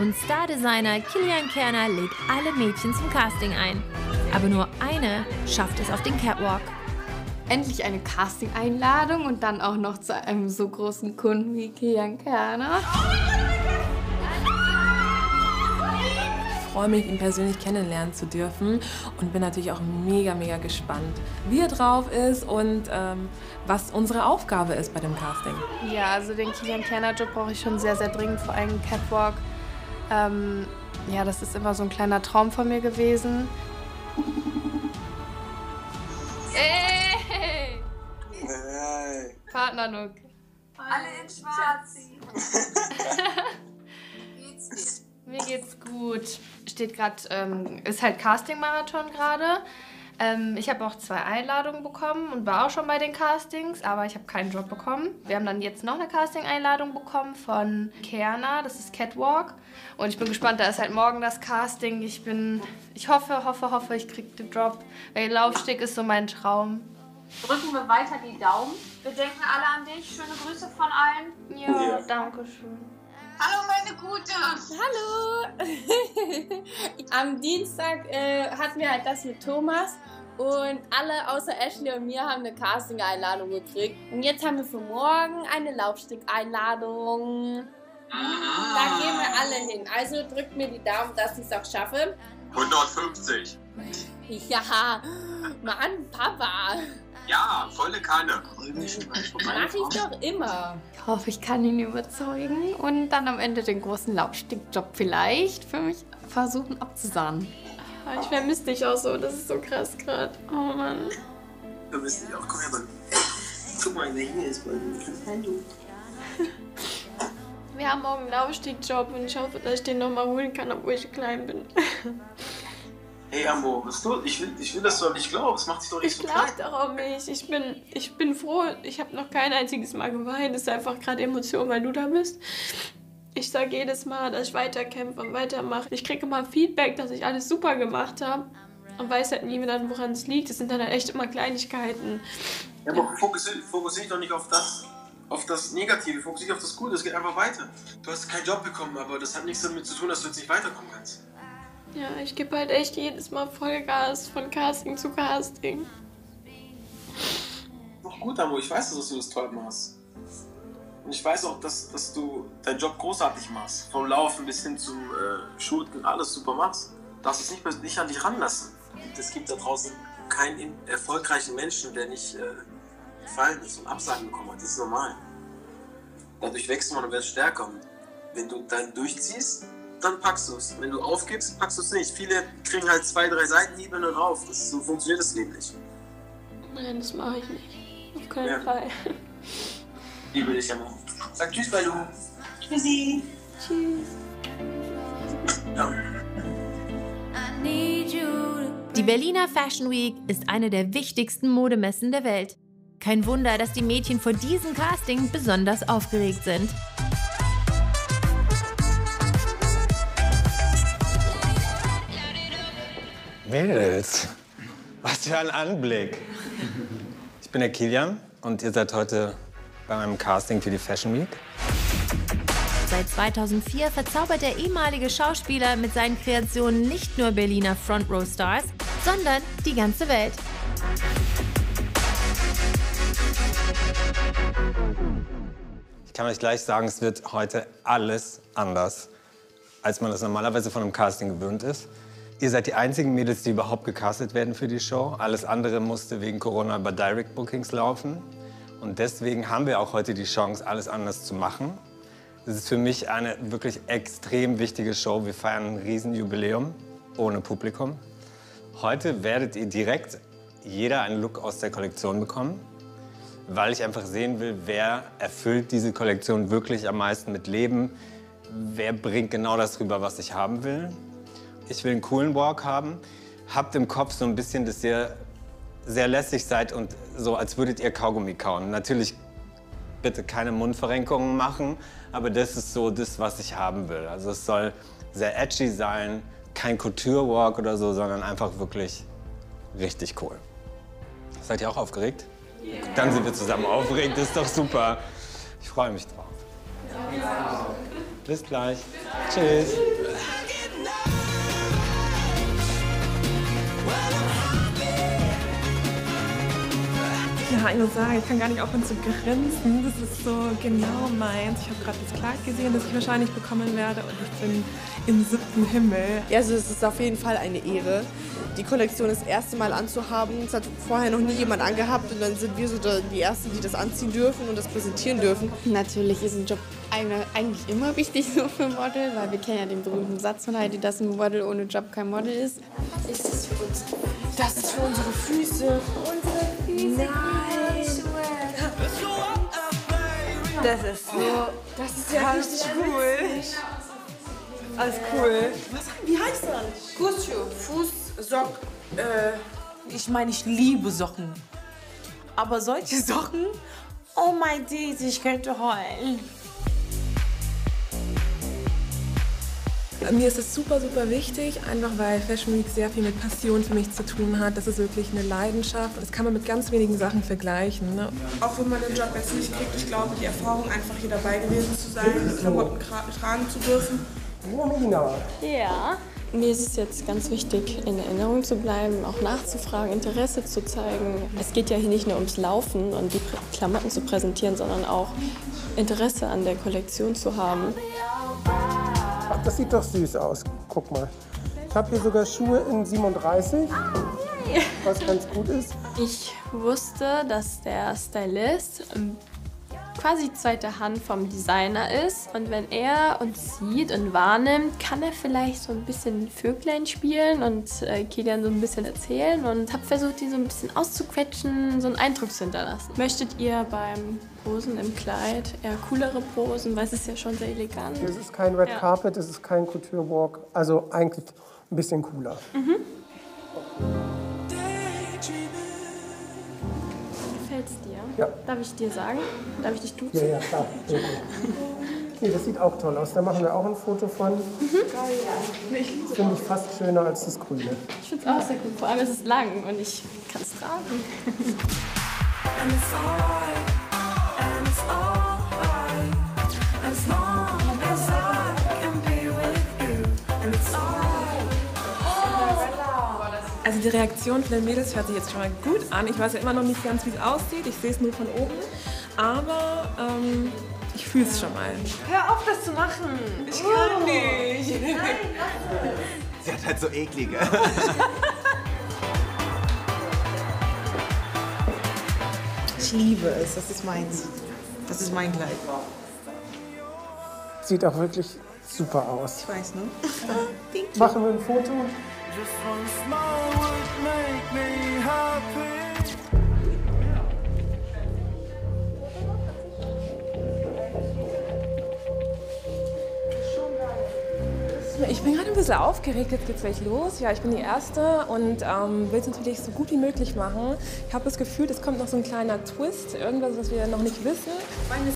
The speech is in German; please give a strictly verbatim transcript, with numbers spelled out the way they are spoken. Und Stardesigner Kilian Kerner lädt alle Mädchen zum Casting ein. Aber nur eine schafft es auf den Catwalk. Endlich eine Casting-Einladung und dann auch noch zu einem so großen Kunden wie Kilian Kerner. Ich freue mich, ihn persönlich kennenlernen zu dürfen und bin natürlich auch mega, mega gespannt, wie er drauf ist und ähm, was unsere Aufgabe ist bei dem Casting. Ja, also den Kilian Kerner-Job brauche ich schon sehr, sehr dringend, vor allem Catwalk. Ähm, ja, das ist immer so ein kleiner Traum von mir gewesen. Hey! Hey. Partnerlook. Alle in schwarz. Geht's dir? Mir geht's gut. Steht gerade, ähm, ist halt Casting-Marathon gerade. Ähm, ich habe auch zwei Einladungen bekommen und war auch schon bei den Castings, aber ich habe keinen Job bekommen. Wir haben dann jetzt noch eine Casting-Einladung bekommen von Kerner, das ist Catwalk. Und ich bin gespannt, da ist halt morgen das Casting. Ich bin, ich hoffe, hoffe, hoffe, ich kriege den Job, weil Laufsteg ist so mein Traum. Drücken wir weiter die Daumen. Wir denken alle an dich. Schöne Grüße von allen. Ja, ja. Danke schön. Hallo meine Gute! Hallo! Am Dienstag äh, hatten wir halt das mit Thomas und alle außer Ashley und mir haben eine Casting-Einladung gekriegt. Und jetzt haben wir für morgen eine Laufsteg-Einladung. Da gehen wir alle hin. Also drückt mir die Daumen, dass ich es auch schaffe. hundertfünfzig! Ja, Mann, Papa! Ja, volle Kanne. Mach ich doch immer. Ich hoffe, ich kann ihn überzeugen und dann am Ende den großen Laufstegjob vielleicht für mich versuchen abzusahnen. Ich vermisse dich auch so, das ist so krass gerade. Oh Mann. Du bist nicht auch, komm her, Mann. Guck mal, wer hier ist, Mann. Wir haben morgen einen Laufstegjob und ich hoffe, dass ich den nochmal holen kann, obwohl ich klein bin. Hey Ambo, was ist los? Ich will, ich will, dass du an mich glaubst. Mach dich doch nicht ich so klein. Ich glaub doch an mich. Ich bin, ich bin froh. Ich habe noch kein einziges Mal geweint. Es ist einfach gerade Emotion, weil du da bist. Ich sage jedes Mal, dass ich weiterkämpfe und weitermache. Ich kriege immer Feedback, dass ich alles super gemacht habe. Und weiß halt nie, woran es liegt. Es sind dann halt echt immer Kleinigkeiten. Ja, aber fokussiere doch nicht auf das, auf das Negative. Fokussiere auf das Gute. Es geht einfach weiter. Du hast keinen Job bekommen, aber das hat nichts damit zu tun, dass du jetzt nicht weiterkommen kannst. Ja, ich gebe halt echt jedes Mal Vollgas von Casting zu Casting. Noch gut, Ambo, ich weiß, dass du das toll machst. Und ich weiß auch, dass, dass du deinen Job großartig machst. Vom Laufen bis hin zum äh, Shooten, alles super machst. Du darfst es nicht, nicht an dich ranlassen. Es gibt da draußen keinen erfolgreichen Menschen, der nicht äh, gefallen ist und Absagen bekommen hat. Das ist normal. Dadurch wächst man und wird stärker. Und wenn du dann durchziehst, dann packst du es. Wenn du aufgibst, packst du es nicht. Viele kriegen halt zwei, drei Seitenhiebe nur drauf. Das, so funktioniert das Leben nicht. Nein, das mache ich nicht. Auf keinen ja. Fall. Liebe dich ja mal. Sag tschüss, Balu. Tschüssi. Tschüss. Ja. Die Berliner Fashion Week ist eine der wichtigsten Modemessen der Welt. Kein Wunder, dass die Mädchen vor diesem Casting besonders aufgeregt sind. Mädels, was für ein Anblick. Ich bin der Kilian und ihr seid heute bei meinem Casting für die Fashion Week. Seit zweitausendvier verzaubert der ehemalige Schauspieler mit seinen Kreationen nicht nur Berliner Front-Row-Stars, sondern die ganze Welt. Ich kann euch gleich sagen, es wird heute alles anders, als man das normalerweise von einem Casting gewöhnt ist. Ihr seid die einzigen Mädels, die überhaupt gecastet werden für die Show. Alles andere musste wegen Corona über Direct Bookings laufen. Und deswegen haben wir auch heute die Chance, alles anders zu machen. Es ist für mich eine wirklich extrem wichtige Show. Wir feiern ein Riesenjubiläum ohne Publikum. Heute werdet ihr direkt jeder einen Look aus der Kollektion bekommen, weil ich einfach sehen will, wer erfüllt diese Kollektion wirklich am meisten mit Leben, wer bringt genau das rüber, was ich haben will. Ich will einen coolen Walk haben. Habt im Kopf so ein bisschen, dass ihr sehr lässig seid und so, als würdet ihr Kaugummi kauen. Natürlich bitte keine Mundverrenkungen machen, aber das ist so das, was ich haben will. Also es soll sehr edgy sein, kein Couture-Walk oder so, sondern einfach wirklich richtig cool. Seid ihr auch aufgeregt? Yeah. Dann sind wir zusammen aufgeregt, das ist doch super. Ich freue mich drauf. Ja. Bis gleich. Tschüss. Ja, ich muss sagen, ich kann gar nicht aufhören zu grinsen. Das ist so genau meins. Ich habe gerade das Kleid gesehen, das ich wahrscheinlich bekommen werde, und ich bin im siebten Himmel. Ja, also es ist auf jeden Fall eine Ehre, die Kollektion das erste Mal anzuhaben. Das hat vorher noch nie jemand angehabt, und dann sind wir so die Ersten, die das anziehen dürfen und das präsentieren dürfen. Natürlich ist ein Job eigentlich immer wichtig so für Model, weil wir kennen ja den berühmten Satz von Heidi, dass ein Model ohne Job kein Model ist. Das ist für uns. Das ist für unsere Füße. Unsere Füße. Nein. Das ist so. Das ist ja richtig cool. Alles cool. Was, wie heißt das? Fußschuh. Fußsock. Äh, ich meine, ich liebe Socken. Aber solche Socken? Oh mein Daisy, ich könnte heulen. Mir ist es super, super wichtig, einfach weil Fashion Week sehr viel mit Passion für mich zu tun hat. Das ist wirklich eine Leidenschaft. Das kann man mit ganz wenigen Sachen vergleichen. Ne? Auch wenn man den Job jetzt nicht kriegt, ich glaube, die Erfahrung, einfach hier dabei gewesen zu sein, Klamotten tragen zu dürfen. Ja. Mir ist es jetzt ganz wichtig, in Erinnerung zu bleiben, auch nachzufragen, Interesse zu zeigen. Es geht ja hier nicht nur ums Laufen und die Klamotten zu präsentieren, sondern auch Interesse an der Kollektion zu haben. Das sieht doch süß aus. Guck mal. Ich habe hier sogar Schuhe in siebenunddreißig, was ganz gut ist. Ich wusste, dass der Stylist quasi zweite Hand vom Designer ist. Und wenn er uns sieht und wahrnimmt, kann er vielleicht so ein bisschen Vöglein spielen und äh, Kilian so ein bisschen erzählen. Und habe versucht, die so ein bisschen auszuquetschen, so einen Eindruck zu hinterlassen. Möchtet ihr beim Posen im Kleid eher coolere Posen, weil es ist ja schon sehr elegant. Es ist kein Red Carpet, es ist kein Couture Walk. Also eigentlich ein bisschen cooler. Mhm. Ja. Darf ich dir sagen? Darf ich dich duzen? Ja, ja, klar. Ja, okay, das sieht auch toll aus. Da machen wir auch ein Foto von. Mhm. Das finde ich fast schöner als das Grüne. Ich finde es auch sehr gut. Vor allem ist es lang und ich kann es tragen. Also die Reaktion von den Mädels hört sich jetzt schon mal gut an. Ich weiß ja immer noch nicht ganz, wie es aussieht. Ich sehe es nur von oben. Aber ähm, ich fühle es schon mal. Hör auf, das zu machen! Ich kann oh. nicht! Nein, nein. Sie hat halt so eklige. Ich liebe es. Das ist meins. Das ist mein Kleid. Sieht auch wirklich super aus. Ich weiß, ne? Machen wir ein Foto. Just one smile would make me happy. Ich bin gerade ein bisschen aufgeregt, jetzt geht's gleich los. Ja, ich bin die Erste und ähm, will es natürlich so gut wie möglich machen. Ich habe das Gefühl, es kommt noch so ein kleiner Twist, irgendwas, was wir noch nicht wissen. Meine